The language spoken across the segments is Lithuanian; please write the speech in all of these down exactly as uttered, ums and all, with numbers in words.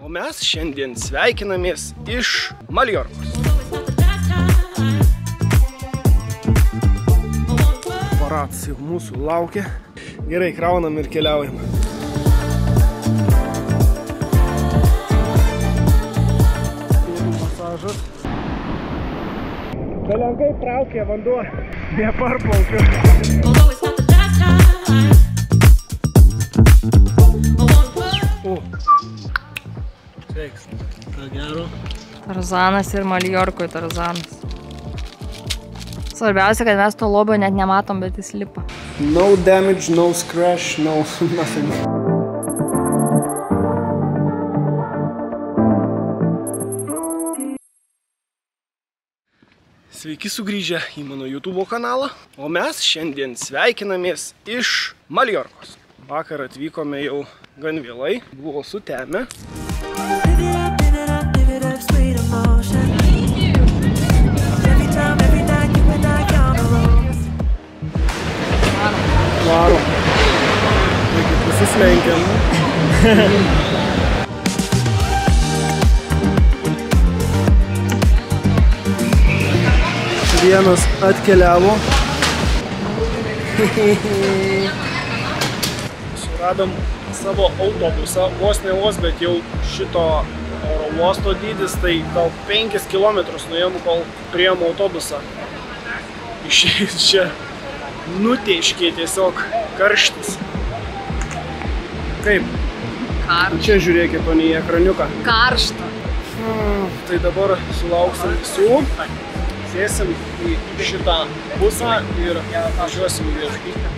O mes šiandien sveikinamės iš Maljorkos. Operacija mūsų laukia. Gerai, kraunam ir keliaujam. Masažas. Palangai traukia vanduo. Be parplaukiu. Tarzanas ir Maljorkoj Tarzanas. Svarbiausia, kad mes to lobio net nematom, bet jis lipa. No damage, no scratch, no nothing. Sveiki sugrįžę į mano YouTube kanalą, o mes šiandien sveikinamės iš Maljorkos. Vakar atvykome jau gan vėlai, buvo sutemę. Varo. Suslenkiam. Vienas atkeliavo. Suradom savo autobusą, vos ne vos, bet jau šito oro uosto dydis, tai gal penkis kilometrus nuėjom, kol priėjom autobusą. Išėjus čia nuteiškiai tiesiog karštis. Kaip? Karšta. Čia žiūrėkit, ponį, ekraniuką. Karšta. Hmm, tai dabar sulauksim visų. Sėsim į šitą busą ir važiuosim į viešbutį.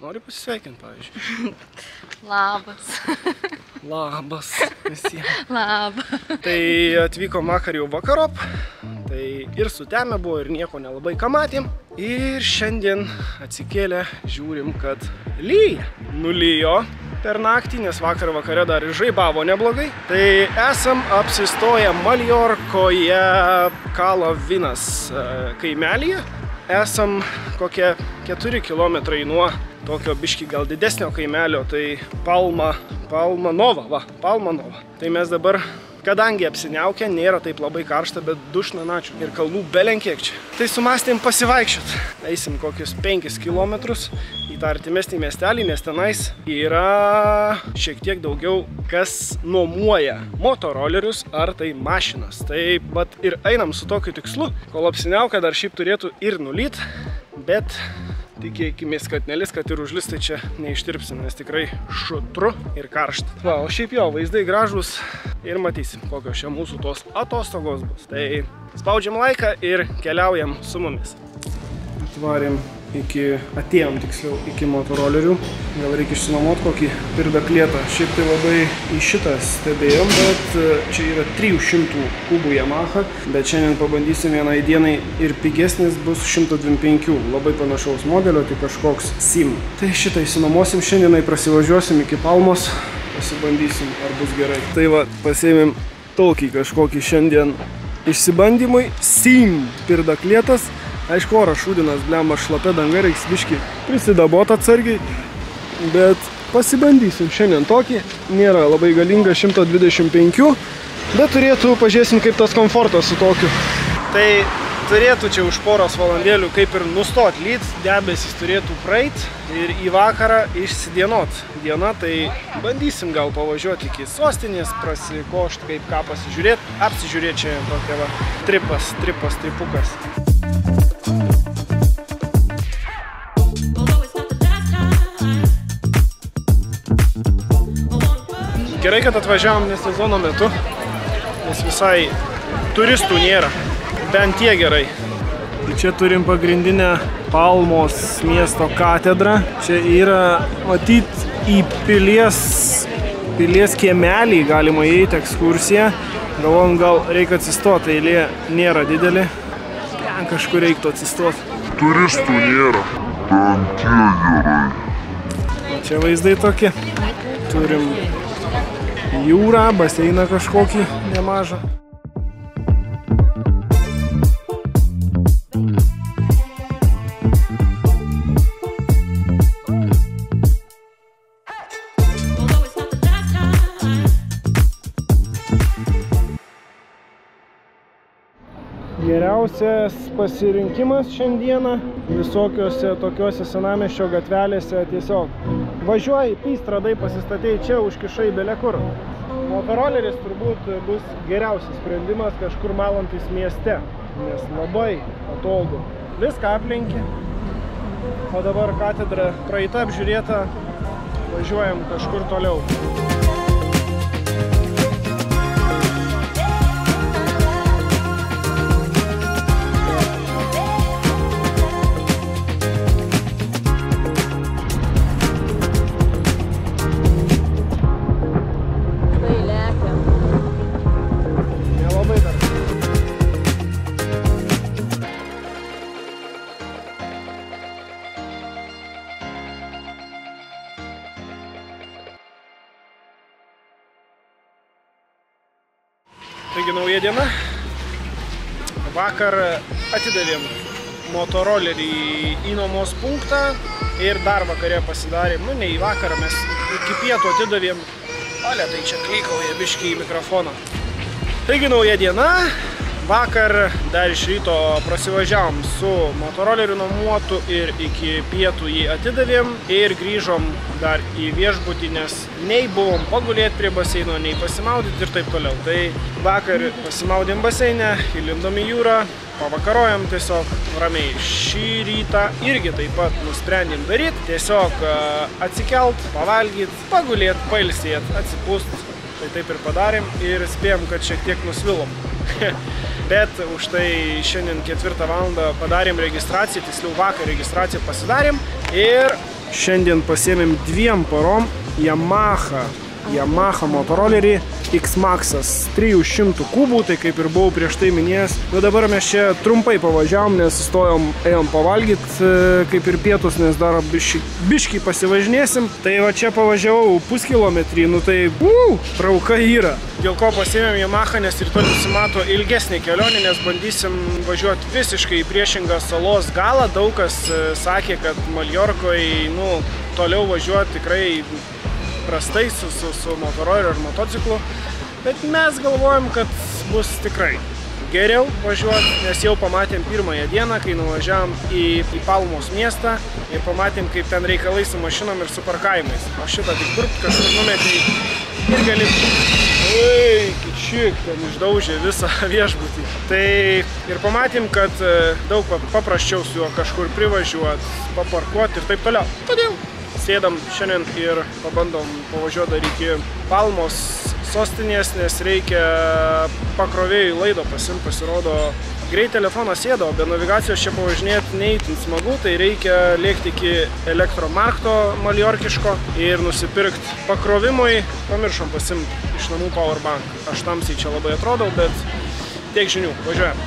Nori pasisveikinti, pavyzdžiui? Labas. Labas visiems. Labas. Tai atvyko vakar jau vakarop, tai ir sutemę buvo, ir nieko nelabai ką matėm. Ir šiandien atsikėlę žiūrim, kad lyja. Nulijo per naktį, nes vakar vakare dar ir žaibavo neblogai. Tai esam apsistoję Maljorkoje Kalavinas kaimelyje. Esam kokie keturi kilometrai nuo tokio biškį gal didesnio kaimelio, tai Palma, Palma Nova, va, Palma Nova. Tai mes dabar, kadangi apsiniaukia, nėra taip labai karšta, bet dušna načiu ir kalnų belenkiek čia. Tai sumastėm pasivaikščiot. Eisim kokius penkis kilometrus į tą artimesnį miestelį, nes tenais yra šiek tiek daugiau, kas nuomuoja motorolerius ar tai mašinas. Tai vat ir einam su tokiu tikslu, kol apsiniaukia dar šiaip turėtų ir nulyt, bet tikėkimės, kad nelis, kad ir užlis, tai čia neištirpsim, nes tikrai šutru ir karšta. Va, o šiaip jo, vaizdai gražūs ir matysim, kokios čia mūsų tos atostogos bus. Tai spaudžiam laiką ir keliaujam su mumis. Atvarėm iki, atėjom tiksliau, iki motorolerių. Gal reikia išsinuomot kokį pirdaklėtą. Šiaip tai labai į šitą stebėjom, bet čia yra trijų šimtų kubų Yamaha, bet šiandien pabandysim vienai dienai ir pigesnis bus šimtas dvidešimt penki, labai panašaus modelio, tai kažkoks SIM. Tai šitą išsinuomosim šiandienai, prasivažiuosim iki Palmos, pasibandysim, ar bus gerai. Tai va, pasiėmėm tokį kažkokį šiandien išsibandymui. SIM pirdaklėtas. Aišku, oras šūdinas, blemba, šlapia danga, reiks biškį prisidabot atsargiai, bet pasibandysim šiandien tokį. Nėra labai galinga šimtas dvidešimt penki, bet turėtų, pažiūrėsim, kaip tas komfortas su tokiu. Tai turėtų čia už poros valandėlių kaip ir nustot lyt, debesis turėtų praeit ir į vakarą išsidienot. Diena, tai bandysim gal pavažiuoti iki sostinės, prasikošt, kaip ką pasižiūrėt, apsižiūrėt čia tokia va, tripas, tripas, tripukas. Gerai, kad atvažiavom ne sezono metu, nes visai turistų nėra, bent tie gerai. Tai čia turim pagrindinę Palmos miesto katedrą. Čia yra, matyt, į pilies, pilies kiemelį galima įeiti ekskursiją. Galvom, gal reikia atsistoti, eilė nėra didelė. Ten kažkur reiktų atsistoti. Turistų nėra, bent tie gerai. Čia vaizdai tokie. Turim jūrą, baseiną kažkokį nemažą. Geriausias pasirinkimas šiandieną visokiose tokiuose senamiesčio gatvelėse tiesiog važiuoji, pystradai pasistatėjai čia, užkišai belekur. Motoroleris turbūt bus geriausias sprendimas kažkur malantis mieste, nes labai patogu. Viską aplinki, o dabar katedra praeita apžiūrėta, važiuojam kažkur toliau. Taigi nauja diena, vakar atidavėm motorolerį į nuomos punktą ir dar vakare pasidarėm, nu ne į vakarą, mes iki pietų atidavėm, ale tai čia klikauja biškį į mikrofoną. Taigi nauja diena, vakar dar iš ryto prasivažiavom su motoroleriu nuomuotu ir iki pietų jį atidavėm ir grįžom dar į viešbutį, nes nei buvom pagulėti prie baseino, nei pasimaudyti ir taip toliau. Tai vakar pasimaudėm baseinę, įlindom į jūrą, pavakarojom tiesiog ramiai. Šį rytą irgi taip pat nusprendėm daryti, tiesiog atsikelt, pavalgyti, pagulėti, pailsėti, atsipūsti. Tai taip ir padarėm ir spėjom, kad šiek tiek nusvilom. Bet už tai šiandien ketvirtą valandą padarėm registraciją, tiksliau vakar registraciją pasidarėm ir šiandien pasiėmėm dviem parom Yamaha, Yamaha motorolerį X-Max'as trijų šimtų kubų, tai kaip ir buvau prieš tai minėjęs. Nu dabar mes čia trumpai pavažiavom, nes sustojom, ėjom pavalgyti kaip ir pietus, nes dar biškį pasivažinėsim. Tai va čia pavažiavau puskilometrį, nu tai buu, trauka yra. Dėl ko pasiėmėm Yamaha, nes ir to nusimato ilgesnį kelionį, nes bandysim važiuoti visiškai į priešingą salos galą. Daug kas sakė, kad Maljorkoje nu, toliau važiuoti tikrai prastai su, su, su motoroleriu ar motociklu, bet mes galvojam, kad bus tikrai geriau važiuoti, nes jau pamatėm pirmąją dieną, kai nuvažiavom į, į Palmos miestą ir pamatėm, kaip ten reikalai su mašinom ir su parkavimais. O šitą tik burp kažkur numetė ir gali... Ei, kičik, ten išdaužė visą viešbutį. Tai ir pamatėm, kad daug paprasčiau su juo kažkur privažiuoti, paparkuoti ir taip toliau. Todėl sėdam šiandien ir pabandom pavažiuoti dar iki Palmos sostinės, nes reikia pakrovėjui laido pasimt, pasirodo, greit telefonas sėdo, be navigacijos čia pavažinėti neįtin smagu, tai reikia lėkti iki elektromarkto maljorkiško ir nusipirkti pakrovimui, pamiršom pasimt iš namų powerbank. Aš tamsiai čia labai atrodau, bet tiek žinių, važiuojam.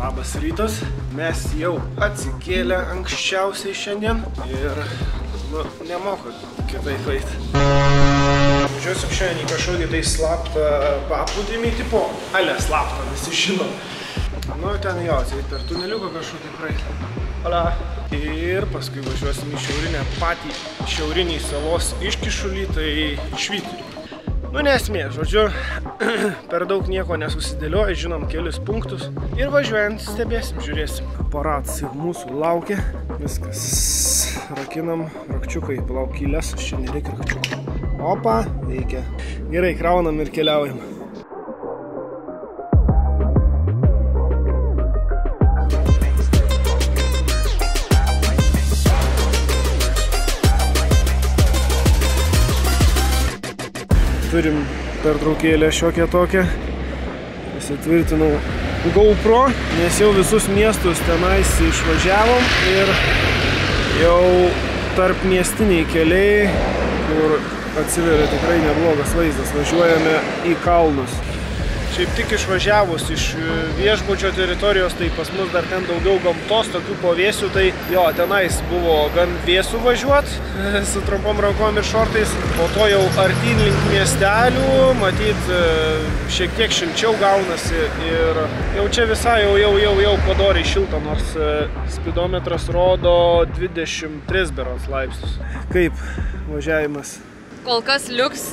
Labas rytas, mes jau atsikėlę anksčiausiai šiandien ir nu, nemoku kitaip eit. Važiuosiu šiandien į kažkokį tai slaptą paplūdimį, tipo, ale slaptą, visi žino. Nu, ten jau atseit per tuneliuką kažkokį praeitą. Ola. Ir paskui važiuosim į šiaurinę, patį šiaurinį salos iškišulį, tai švyturį. Nu, nesmė, žodžiu, per daug nieko nesusidėlioja, žinom kelius punktus. Ir važiuojant stebėsim, žiūrėsim. Aparatas jau mūsų laukia, viskas. Rakinam, rakčiukai, palauk kylės, čia nereikia rakčiukų. Opa, veikia. Gerai, kraunam ir keliaujam. Turim pertraukėlę šiokią tokią, įsitvirtinau GoPro, nes jau visus miestus tenais išvažiavom ir jau tarp miestiniai keliai, kur atsiveria tikrai neblogas vaizdas, važiuojame į kalnus. Šiaip tik išvažiavus iš viešbučio teritorijos, tai pas mus dar ten daugiau gamtos, tokių pavėsių, tai jo, tenais buvo gan vėsų važiuot su trumpom rankom ir šortais. Po to jau artyn link miestelių, matyt, šiek tiek šilčiau gaunasi ir jau čia visai jau, jau, jau, jau padoriai šilta, nors spidometras rodo dvidešimt tris berans laipsnius. Kaip važiavimas? Kol kas liuks,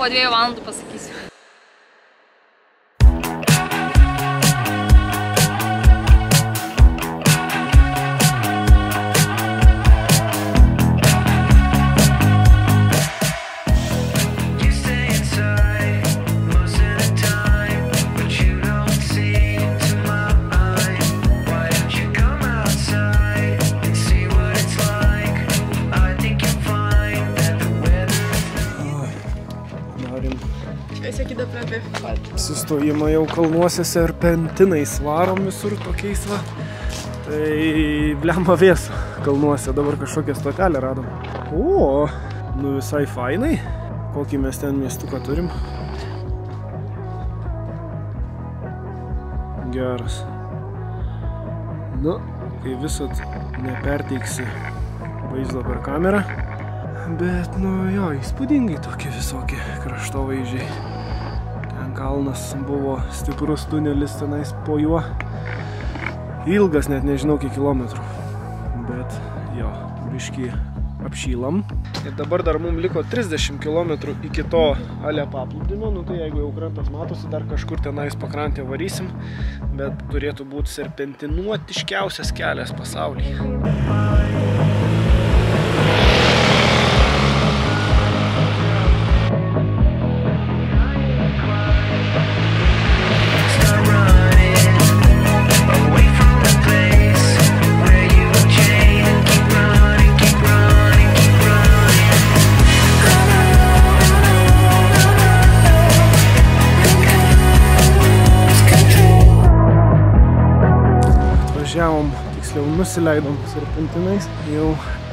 po dviejų valandų pasakysiu. Sustojimą jau kalnuose serpentinais varom visur tokiais va. Tai blemą vėsų kalnuose, dabar kažkokią stotelę radom. O, nu visai fainai. Kokį mes ten miestuką turim. Geras. Nu, kai visat neperteiksi vaizdo per kamerą. Bet nu jo, įspūdingai tokie visokie kraštovaizdžiai. Kalnas buvo stiprus tunelis tenais po juo. Ilgas, net nežinau kiek kilometrų. Bet jo, biškį apšylam. Ir dabar dar mums liko trisdešimt kilometrų iki to ale paplūdimio. Nu tai jeigu jau krantas matosi, dar kažkur tenais pakrantė varysim. Bet turėtų būti serpentinuotiškiausias kelias pasaulyje. Nusileidom serpentinais, jau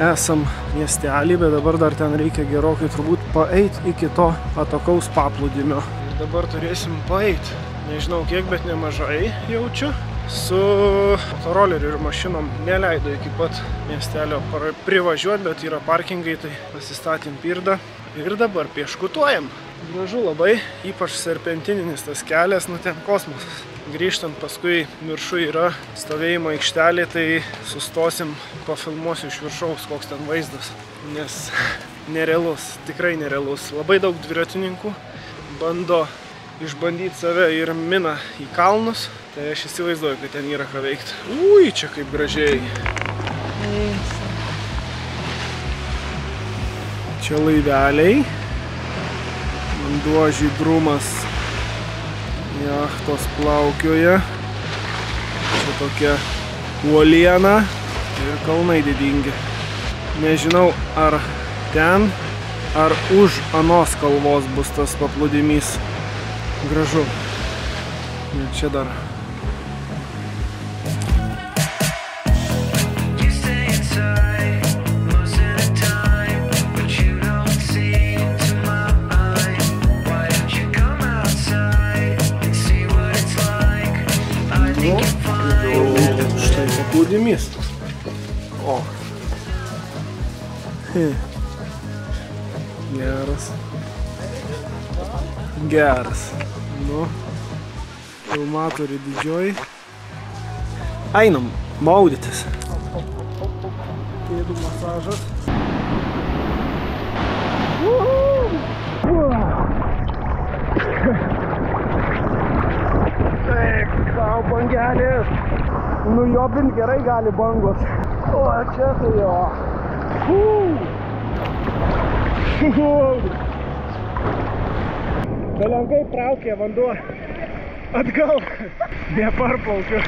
esam miestelį, bet dabar dar ten reikia gerokai turbūt paeiti iki to atokaus paplūdimio. Ir dabar turėsim paeiti, nežinau kiek, bet nemažai jaučiu. Su motoroleriu ir mašinom neleido iki pat miestelio privažiuoti, bet yra parkingai, tai pasistatėm pirdą ir dabar pieškutuojam. Gražu labai, ypač serpentininis tas kelias, nu ten kosmosas. Grįžtant paskui viršų yra stovėjimo aikštelė, tai sustosim, pafilmuosiu iš viršaus, koks ten vaizdas. Nes nerealus, tikrai nerealus. Labai daug dviratininkų bando išbandyti save ir mina į kalnus. Tai aš įsivaizduoju, kad ten yra ką veikti. Ui, čia kaip gražiai. Čia laiveliai. Vanduo žydrumas. Jachtos plaukioje. Čia tokia uoliena. Ir kalnai didingi. Nežinau, ar ten, ar už anos kalvos bus tas paplūdimys. Gražu. Ir čia dar. Paplūdimys. O. Geras. Geras. Nu. Filmatorių didžioji. Einam maudytis. Pėdų masažas. Taip, tau bangelės. Nujobint gerai gali bangos. O, čia tai jo. Belengai traukė vanduo atgal. Neparplaukiu.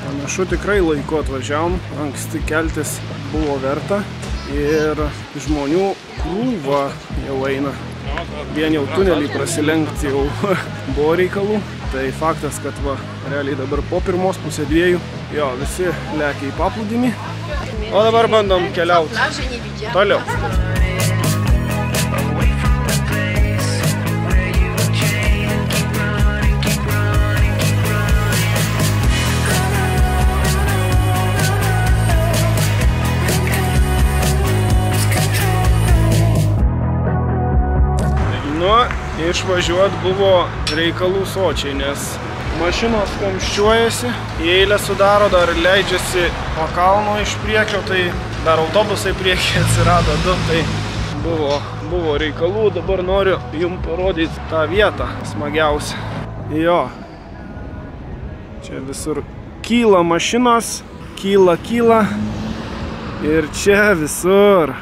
Panašu tikrai laiku atvažiavom. Anksti keltis buvo verta. Ir žmonių krūva jau eina. Vien jau tunelį prasilenkti jau buvo reikalų. Tai faktas, kad va, realiai dabar po pirmos, pusė dviejų, jo, visi lekia į paplūdimį. O dabar bandom keliauti toliau. išvažiuoti buvo reikalų sočiai, nes mašinos kamščiuojasi, į eilę sudaro, dar leidžiasi po kalno iš priekio, tai dar autobusai priekyje atsirado du, tai buvo, buvo reikalų. Dabar noriu jums parodyti tą vietą smagiausią. Jo, čia visur kyla mašinos, kyla, kyla ir čia visur,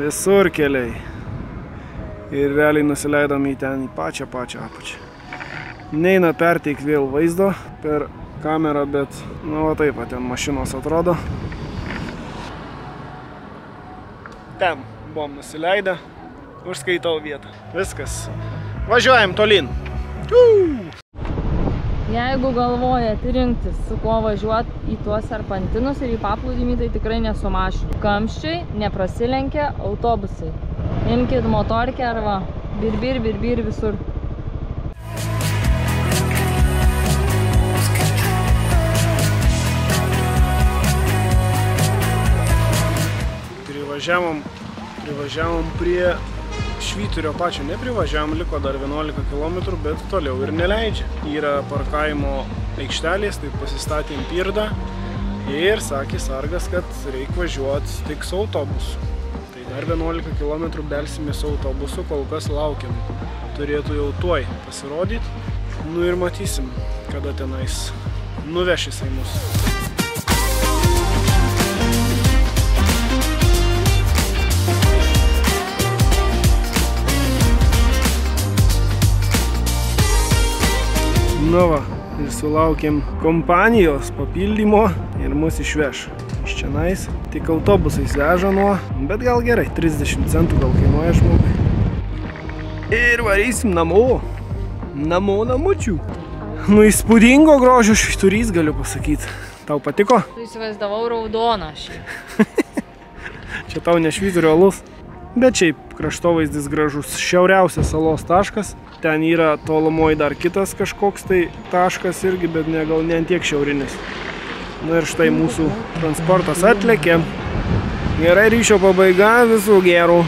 visur keliai. Ir realiai nusileidom į ten į pačią, pačią apačią. Neina perteik vėl vaizdo per kamerą, bet nu va taip, ten mašinos atrodo. Ten buvom nusileidę, užskaitau vietą. Viskas, važiuojam tolyn. Jeigu galvojate rinktis, su kuo važiuoti į tuos serpantinus ir į paplūdimį, tai tikrai nesumašinti. Kamščiai neprasilenkia autobusai. Imkit motorkę arba birbir, birbir visur. Privažiavom, privažiavom prie švyturio pačio, neprivažiavom, liko dar vienuolika kilometrų, bet toliau ir neleidžia. Yra parkavimo aikštelės, tai pasistatėm pirdą ir sakė sargas, kad reikia važiuoti tik su autobusu. Tai dar vienuolika kilometrų belsimės su autobusu, kol kas laukiam. Turėtų jau tuoj pasirodyti, nu ir matysim, kada tenais nuveš jisai mus. Nu va, ir sulaukėm kompanijos papildymo ir mus išveš iš čionais. Tik autobusais veža nuo, bet gal gerai, trisdešimt centų gal kainuoja žmogui. Ir varysim namo, namo namučių. Nu, įspūdingo grožio švyturys, galiu pasakyti. Tau patiko? Tu įsivaizdavau raudoną šiaip. Čia tau ne švyturio alus. Bet šiaip kraštovaizdis gražus, šiauriausias salos taškas. Ten yra tolumoj dar kitas kažkoks tai taškas irgi, bet ne, gal ne ant tiek šiaurinis. Na ir štai mūsų transportas atlėkė. Gerai ryšio pabaiga, visų gerų.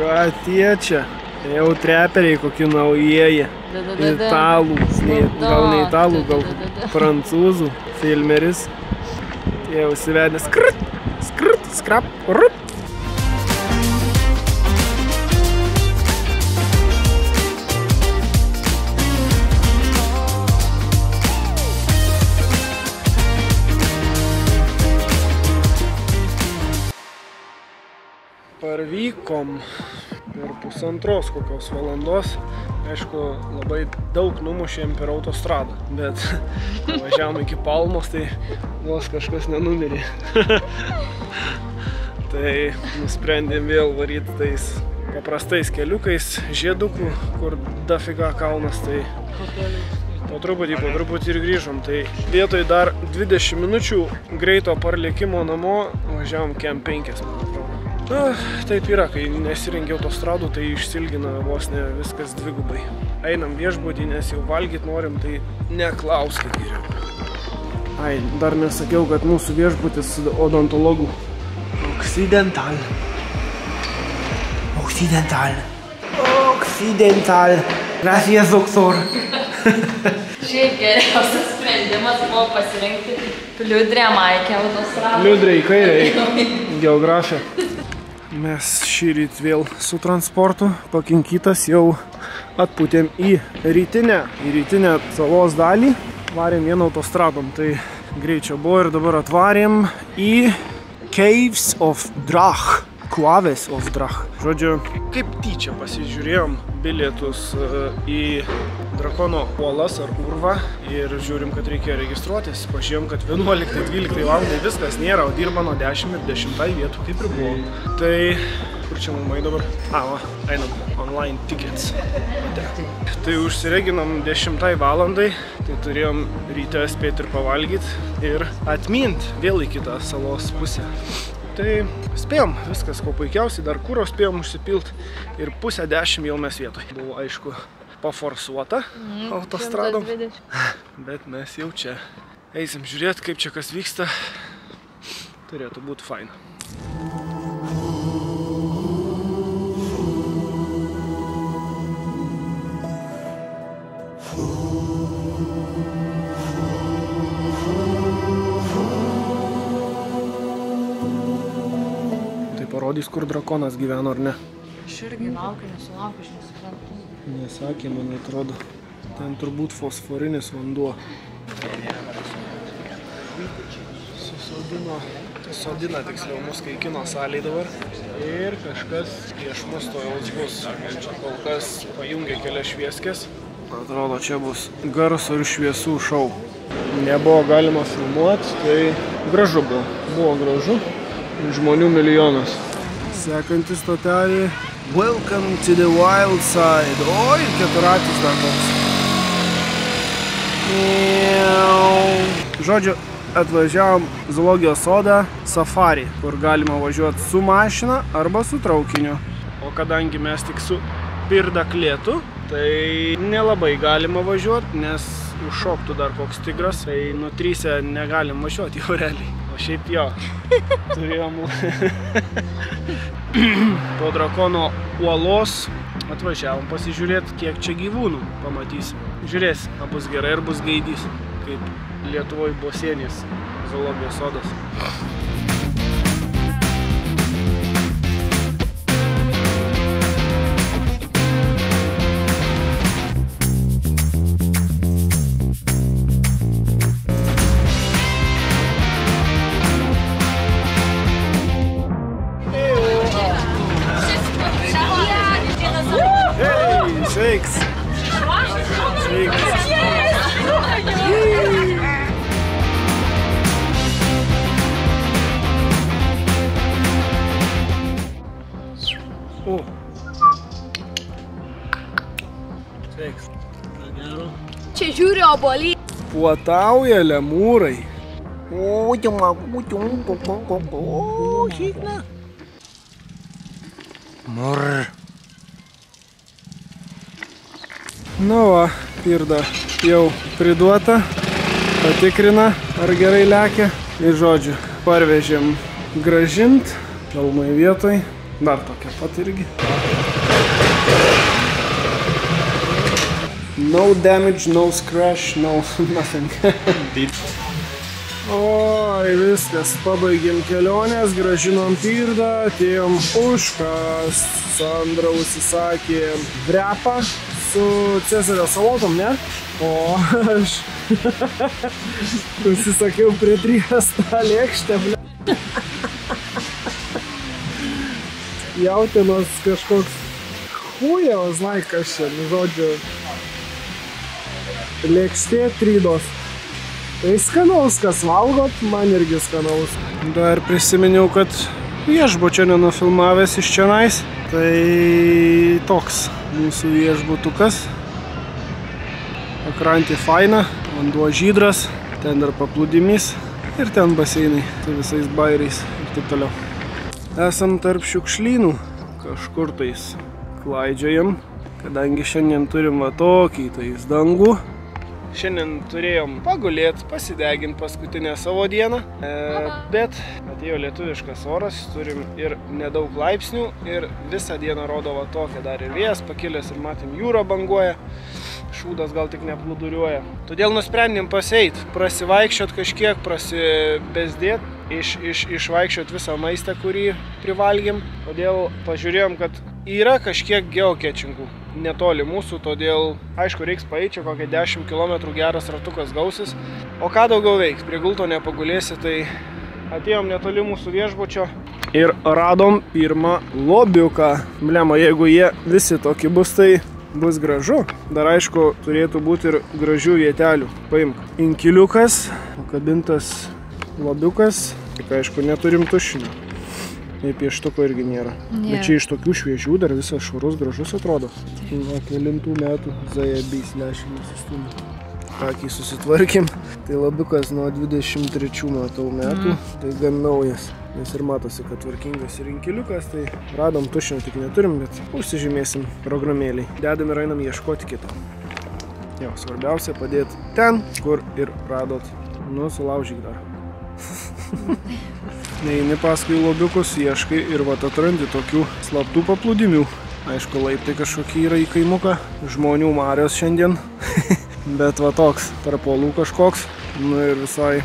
Ką tie čia? Jau treperiai kokie naujieji. Italų, gal ne italų, gal prancūzų. Filmeris. Jau įsivedęs. Skrt, skrt, skrap, rup. Parvykom per pusantros kokios valandos. Aišku, labai daug numušėm per autostradą, bet važiavom iki Palmos, tai vos kažkas nenumirė. Tai nusprendėm vėl varyti tais paprastais keliukais, žiedukų, kur dafiga kalnas, tai po truputį, po truputį ir grįžom. Tai vietoj dar dvidešimt minučių greito parlėkimo namo važiavom kem penkias. Na, taip yra, kai nesirengiau autostradų, tai išsilgina vos ne viskas dvigubai. Einam viešbutį, nes jau valgyt norim, tai neklauskit geriau. Ai, dar nesakiau, kad mūsų viešbutis odontologų. Occidental. Occidental. Occidental. Gracias, doktor. Šiaip geriausias sprendimas buvo pasirinkti liudrę maikę autostradą. Liudrę į kairę, geografiją. Mes šįryt vėl su transportu pakinkytas jau atputėm į rytinę, į rytinę salos dalį. Varėm vieną autostradom, tai greičio buvo ir dabar atvarėm į Caves of Drach. Caves of Drach. Žodžiu, kaip tyčia pasižiūrėjom bilietus į drakono uolas ar urvą ir žiūrim, kad reikia registruotis. Pažiūrėjom, kad vienuoliktą dvyliktą valandą viskas nėra, o dirba nuo dešimt ir dešimtai vietų kaip ir buvo. Tai kur čia mumai dabar? A, va, einam, online tickets. Tai užsireginom dešimtai valandai, tai turėjom ryte spėti ir pavalgyti ir atminti vėl į kitą salos pusę. Tai spėjom viskas, ko puikiausiai, dar kūro spėjom užsipilti ir pusę dešimt jau mes vietoj. Buvo aišku paforsuota autostradom, bet mes jau čia. Eisim žiūrėti, kaip čia kas vyksta, turėtų būti faina. parodys, kur drakonas gyveno, ar ne? Aš irgi laukiu, nesulaukiu, aš nesuprantu. Nesakė, man atrodo. Ten turbūt fosforinis vanduo. Susodino, sodina tiksliau mus kai kino salėj dabar. Ir kažkas prieš mus tojaus bus. Čia kol kas pajungia kelias švieskės. Atrodo, čia bus garso ir šviesų šou. Nebuvo galima filmuoti, tai gražu buvo. Buvo gražu. Žmonių milijonas. Sekanti stotelė. Welcome to the wild side. O, ir keturatis dar toks. Žodžiu, atvažiavom zoologijos sodą safari, kur galima važiuoti su mašina arba su traukiniu. O kadangi mes tik su pirdaklėtu, tai nelabai galima važiuoti, nes užšoktų dar koks tigras, tai nutrysę negalim važiuoti jau realiai. O šiaip jo, turėjom po drakono uolos atvažiavom pasižiūrėti, kiek čia gyvūnų pamatysim. Žiūrėsim, ar bus gerai ir bus gaidys, kaip Lietuvoj Bosėnės zoologijos sodas. Čia žiūri obolį. Puotauja lemūrai. O, jama, o, žygna. Mur. Nu va, pirda jau priduota. Patikrina, ar gerai lekia. Ir žodžiu, parvežėm gražint. Galmai vietoj. Dar tokia pat irgi. No damage, no scratch, no nothing. O, viskas, pabaigėm kelionės, gražinom pirdą, atėjom užkas. Sandra užsisakė vrepą su Cezario salotom, ne? O, aš užsisakiau prie trijos tą lėkštę, ble. Jautinos kažkoks hujevas, lai kas čia, žodžiu. Lėkštė trydos. Tai skanaus, kas valgot, man irgi skanaus. Dar prisiminiau, kad viešbučio nenufilmavęs iš čionais. Tai toks mūsų viešbutukas. Pakrantė faina, vanduo žydras, ten dar paplūdimys ir ten baseinai su visais bairiais ir taip toliau. Esam tarp šiukšlynų, kažkur tais klaidžiojam. Kadangi šiandien turim va tokį tais dangų. Šiandien turėjom pagulėti, pasideginti paskutinę savo dieną. E, bet atėjo lietuviškas oras, turim ir nedaug laipsnių. Ir visą dieną rodo va tokia, dar ir vėjas pakilęs ir matėm jūro banguoja. Šūdas gal tik nepluduriuoja. Todėl nusprendėm paseit, prasivaikščiot kažkiek, prasibesdėt. Iš, iš, išvaikščiot visą maistą, kurį privalgėm. Todėl pažiūrėjom, kad yra kažkiek geocachingų netoli mūsų, todėl aišku reiks paeiti, čia kokie dešimt kilometrų geras ratukas gausis. O ką daugiau veiks, prie gulto nepagulėsi, tai atėjom netoli mūsų viešbučio ir radom pirmą lobiuką. Blema, jeigu jie visi tokie bus, tai bus gražu. Dar aišku, turėtų būti ir gražių vietelių. Paimk. Inkiliukas, pakabintas lobiukas, tik aišku neturim tušinio. Nei pieštuko irgi nėra. nėra. Bet čia iš tokių šviežių dar visas švarus gražus atrodo. Va, kelintų metų zajabys lešimį sustumė. Akį susitvarkim. Tai labiukas nuo dvidešimt trečių matau metų. Mm. Tai gan naujas. Nes ir matosi, kad tvarkingas ir inkiliukas. Tai radom tušinio, tik neturim, bet užsižymėsim programėliai. Dedam ir einam ieškoti kitą. Jau, svarbiausia padėti ten, kur ir radot. Nu, sulaužyk dar. Neini paskui lobiukus, ieškai ir vat atrandi tokių slaptų paplūdimių. Aišku, laiptai kažkokie yra į kaimuką. Žmonių marios šiandien. Bet va toks, tarp uolų kažkoks. Nu ir visai,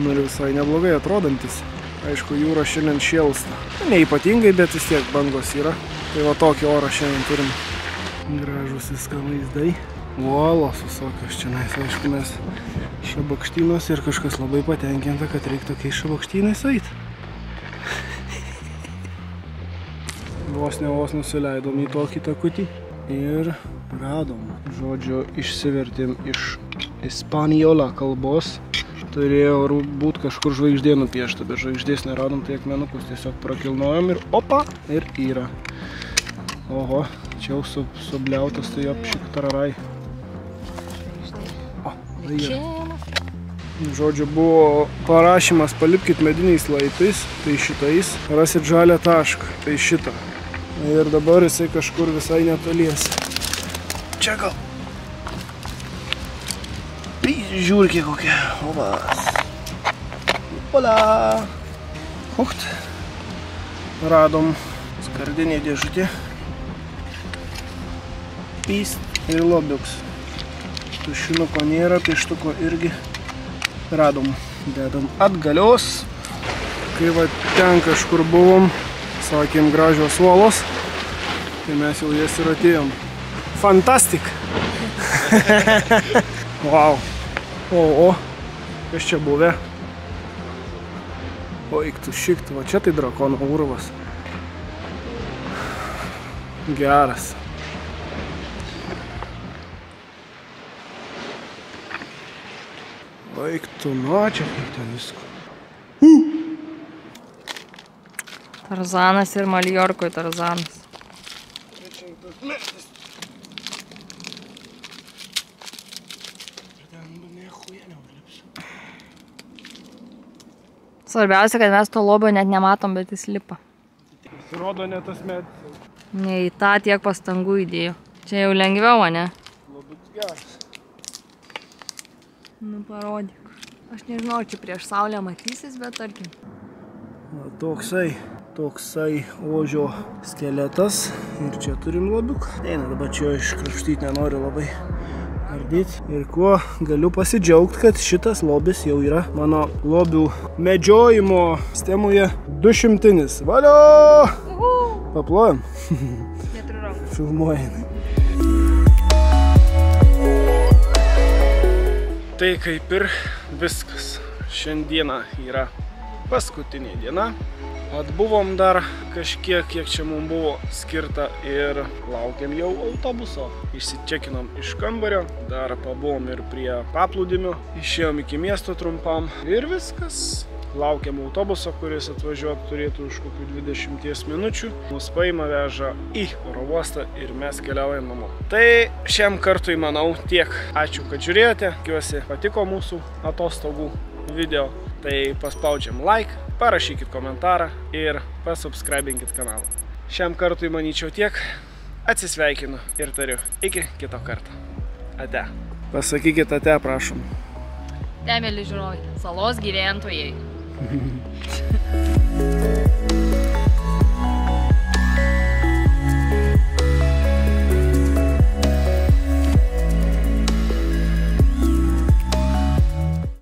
nu ir visai neblogai atrodantis. Aišku, jūra šiandien šėlsta. Neypatingai, bet vis tiek bangos yra. Tai va tokį orą šiandien turim. Gražus viską vaizdai. Uolos visokios čia, aišku, mes šabakštynos ir kažkas labai patenkinta, kad reikia tokiais šabakštynais eiti. Vos ne vos nusileidom į tokį takutį ir radom. Žodžiu, išsivertėm iš ispaniola kalbos. Turėjo būti kažkur žvaigždė nupiešta, bet žvaigždės neradom, tai akmenukus tiesiog prakilnojom ir opa, ir yra. Oho, čia jau su, subliautas, tai apšik tararai. Žodžiu, buvo parašymas, palipkit mediniais laiptais, tai šitais, rasit žalią tašką, tai šitą. Ir dabar jisai kažkur visai netolies. Čia gal. Žiūrkė kokia. Ovas. Ola. Hukt. Radom skardinį dėžutį. Pyst ir lobiuks. Tušinuko nėra, pieštuko irgi radom. Dedam atgalios. Kai va ten kažkur buvom, sakėm gražios uolos, tai mes jau jas ir atėjom. Fantastik! Wow! O, o, kas čia buvę? O, eiktų šikt, va čia tai drakono urvas. Geras. Eik tu, nu, čia kaip ten visko. Tarzanas ir Maljorkoj Tarzanas. Svarbiausia, kad mes to lobio net nematom, bet jis lipa. Pasirodo ne tas medis. Ne, į tą tiek pastangų įdėjau. Čia jau lengviau, ne? Lobis geras. Nu, parodyk. Aš nežinau, čia prieš saulę matysis, bet tarkim. Va, toksai, toksai ožio skeletas. Ir čia turim lobiuką. Eina, dabar čia iškrapštyti nenoriu labai ardyti. Ir kuo galiu pasidžiaugti, kad šitas lobis jau yra mano lobių medžiojimo sistemoje dušimtinis. Valio! Paplojam. Neturiu rankų. Filmuojame. Tai kaip ir viskas. Šiandiena yra paskutinė diena. Atbuvom dar kažkiek, kiek čia mums buvo skirta ir laukiam jau autobuso. Išsičekinom iš kambario, dar pabuvom ir prie paplūdimio, išėjom iki miesto trumpam ir viskas. Laukiam autobuso, kuris atvažiuot turėtų už kokių dvidešimt minučių. Mus paima, veža į oro uostą ir mes keliaujam namo. Tai šiam kartui, manau, tiek. Ačiū, kad žiūrėjote. Tikiuosi, patiko mūsų atostogų video. Tai paspaudžiam like, parašykit komentarą ir pasubscribinkit kanalą. Šiam kartui, manyčiau, tiek. Atsisveikinu ir tariu iki kito karto. Ate. Pasakykit ate, prašom. Te, mėly žiūrovai, salos gyventojai. Thank you.